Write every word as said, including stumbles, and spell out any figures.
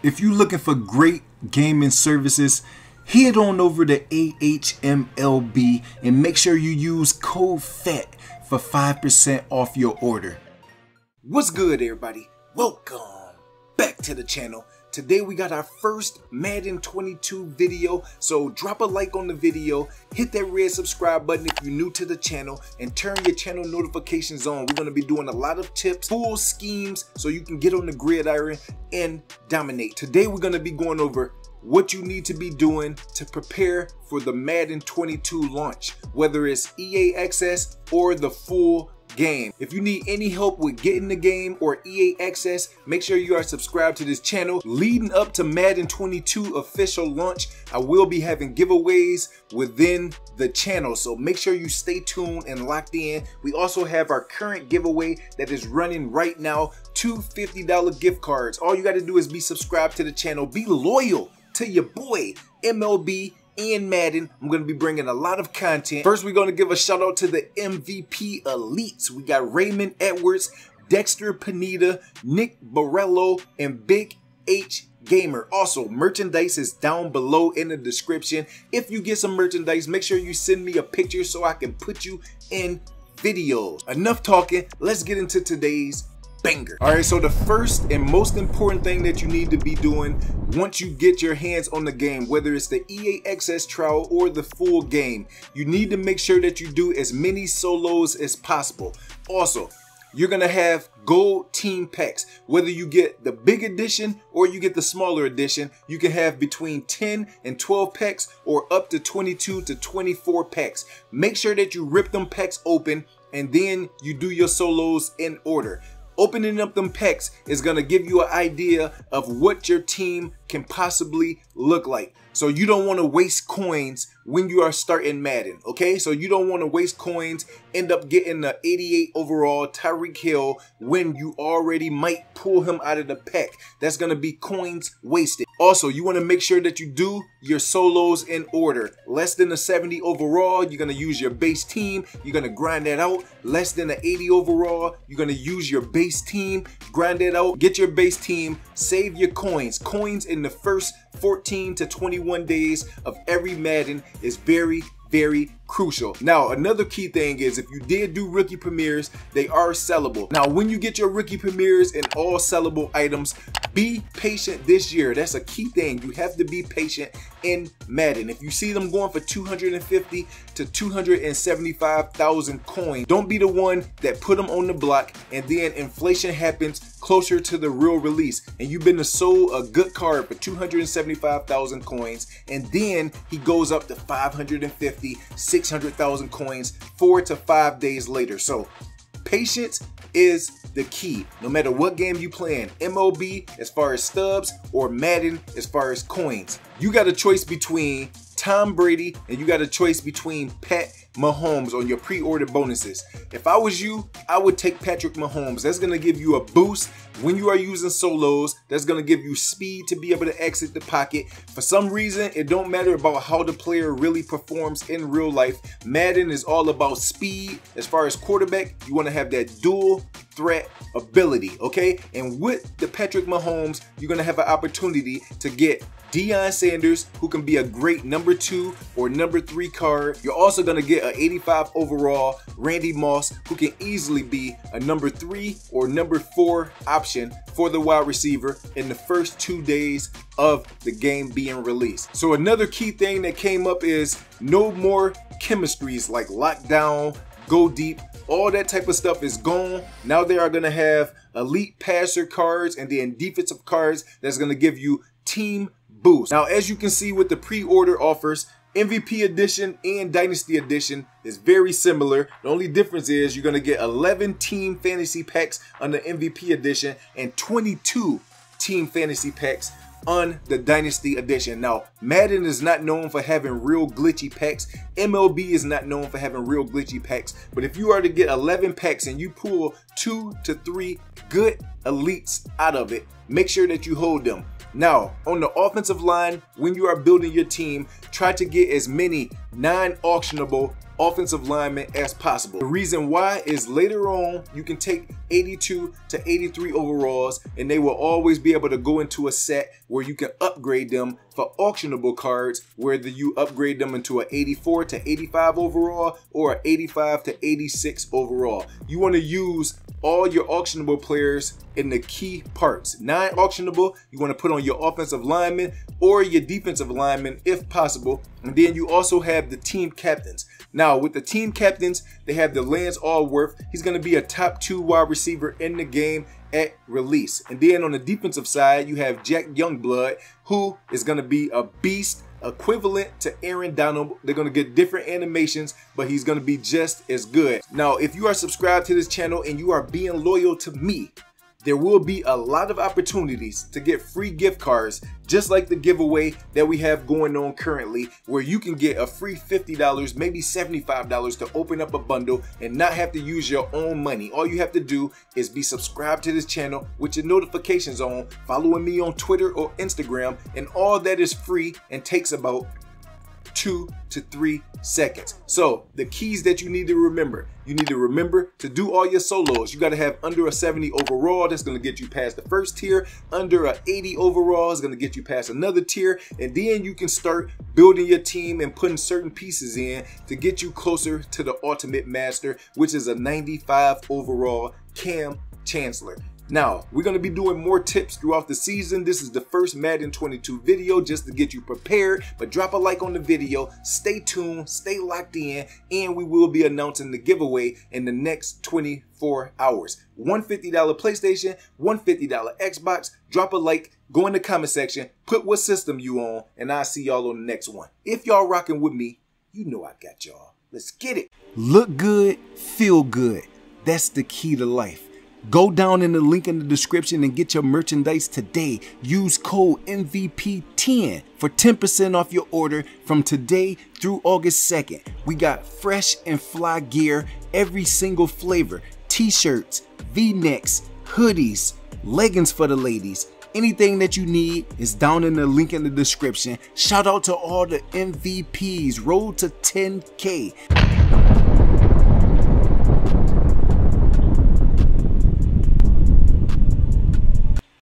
If you're looking for great gaming services, head on over to A H M L B and make sure you use code FAT for five percent off your order. What's good, everybody? Welcome back to the channel. Today we got our first Madden twenty-two video, so drop a like on the video, hit that red subscribe button if you're new to the channel, and turn your channel notifications on. We're going to be doing a lot of tips, full schemes, so you can get on the gridiron and dominate. Today we're going to be going over what you need to be doing to prepare for the Madden twenty-two launch, whether it's E A Access or the full game. If you need any help with getting the game or E A Access, make sure you are subscribed to this channel. Leading up to Madden twenty-two official launch, I will be having giveaways within the channel, so make sure you stay tuned and locked in. We also have our current giveaway that is running right now, two fifty dollar gift cards. All you got to do is be subscribed to the channel, be loyal to your boy M L B and Madden. I'm going to be bringing a lot of content. First, we're going to give a shout out to the M V P elites. We got Raymond Edwards, Dexter Panita, Nick Borello, and Big H Gamer. Also, merchandise is down below in the description. If you get some merchandise, make sure you send me a picture so I can put you in videos. Enough talking. Let's get into today's banger. All right, so the first and most important thing that you need to be doing once you get your hands on the game, whether it's the E A Access trial or the full game, you need to make sure that you do as many solos as possible. Also, you're gonna have gold team packs. Whether you get the big edition or you get the smaller edition, you can have between ten and twelve packs or up to twenty-two to twenty-four packs. Make sure that you rip them packs open and then you do your solos in order. Opening up them packs is going to give you an idea of what your team can possibly look like. So you don't want to waste coins when you are starting Madden, okay? So you don't want to waste coins, end up getting the eighty-eight overall Tyreek Hill when you already might pull him out of the pack. That's going to be coins wasted. Also, you want to make sure that you do your solos in order. Less than a seventy overall, you're going to use your base team. You're going to grind that out. Less than an eighty overall, you're going to use your base team. Grind that out. Get your base team. Save your coins. Coins in the first fourteen to twenty-one days of every Madden is very, very crucial. Now, another key thing is if you did do rookie premieres, they are sellable. Now, when you get your rookie premieres and all sellable items, be patient this year. That's a key thing. You have to be patient in Madden. If you see them going for two hundred fifty to two hundred seventy-five thousand coins, don't be the one that put them on the block and then inflation happens closer to the real release and you've been sold a good card for two hundred seventy-five thousand coins and then he goes up to five hundred fifty, six hundred thousand coins four to five days later. So patience is the key no matter what game you playing, M L B as far as stubs or Madden as far as coins. You got a choice between Tom Brady and you got a choice between Pat Mahomes on your pre-order bonuses. If I was you, I would take Patrick Mahomes. That's going to give you a boost when you are using solos. That's going to give you speed to be able to exit the pocket. For some reason, it don't matter about how the player really performs in real life. Madden is all about speed. As far as quarterback, you want to have that dual threat ability, okay? And with the Patrick Mahomes, you're going to have an opportunity to get Deion Sanders, who can be a great number two or number three card. You're also going to get an eighty-five overall Randy Moss, who can easily be a number three or number four option for the wide receiver in the first two days of the game being released. So another key thing that came up is no more chemistries like lockdown, go deep. All that type of stuff is gone. Now they are going to have elite passer cards and then defensive cards that's going to give you team boost. Now, as you can see with the pre-order offers, M V P edition and Dynasty edition is very similar. The only difference is you're going to get eleven team fantasy packs on the M V P edition and twenty-two team fantasy packs on the Dynasty edition. Now, Madden is not known for having real glitchy packs. M L B is not known for having real glitchy packs. But if you are to get eleven packs and you pull two to three good elites out of it, make sure that you hold them. Now, on the offensive line, when you are building your team, try to get as many non-auctionable offensive linemen as possible. The reason why is later on you can take eighty-two to eighty-three overalls and they will always be able to go into a set where you can upgrade them for auctionable cards, whether you upgrade them into an eighty-four to eighty-five overall or an eighty-five to eighty-six overall. You want to use all your auctionable players in the key parts. Non-auctionable, you want to put on your offensive lineman or your defensive lineman if possible. And then you also have the team captains. Now with the team captains, they have the Lance Allworth. He's going to be a top two wide receiver in the game at release. And then on the defensive side, you have Jack Youngblood, who is going to be a beast equivalent to Aaron Donald. They're going to get different animations, but he's going to be just as good. Now, if you are subscribed to this channel and you are being loyal to me, there will be a lot of opportunities to get free gift cards, just like the giveaway that we have going on currently, where you can get a free fifty dollars, maybe seventy-five dollars to open up a bundle and not have to use your own money. All you have to do is be subscribed to this channel with your notifications on, following me on Twitter or Instagram, and all that is free and takes about two to three seconds. So the keys that you need to remember, you need to remember to do all your solos. You got to have under a seventy overall. That's going to get you past the first tier. Under a eighty overall is going to get you past another tier. And then you can start building your team and putting certain pieces in to get you closer to the ultimate master, which is a ninety-five overall Cam Chancellor. Now, we're going to be doing more tips throughout the season. This is the first Madden twenty-two video just to get you prepared, but drop a like on the video, stay tuned, stay locked in, and we will be announcing the giveaway in the next twenty-four hours. one hundred fifty dollar PlayStation, one hundred fifty dollar Xbox, drop a like, go in the comment section, put what system you on, and I'll see y'all on the next one. If y'all rocking with me, you know I got y'all. Let's get it. Look good, feel good. That's the key to life. Go down in the link in the description and get your merchandise today. Use code M V P ten for ten percent off your order from today through August second. We got fresh and fly gear, every single flavor, t-shirts, v-necks, hoodies, leggings for the ladies. Anything that you need is down in the link in the description. Shout out to all the M V Ps, road to ten K.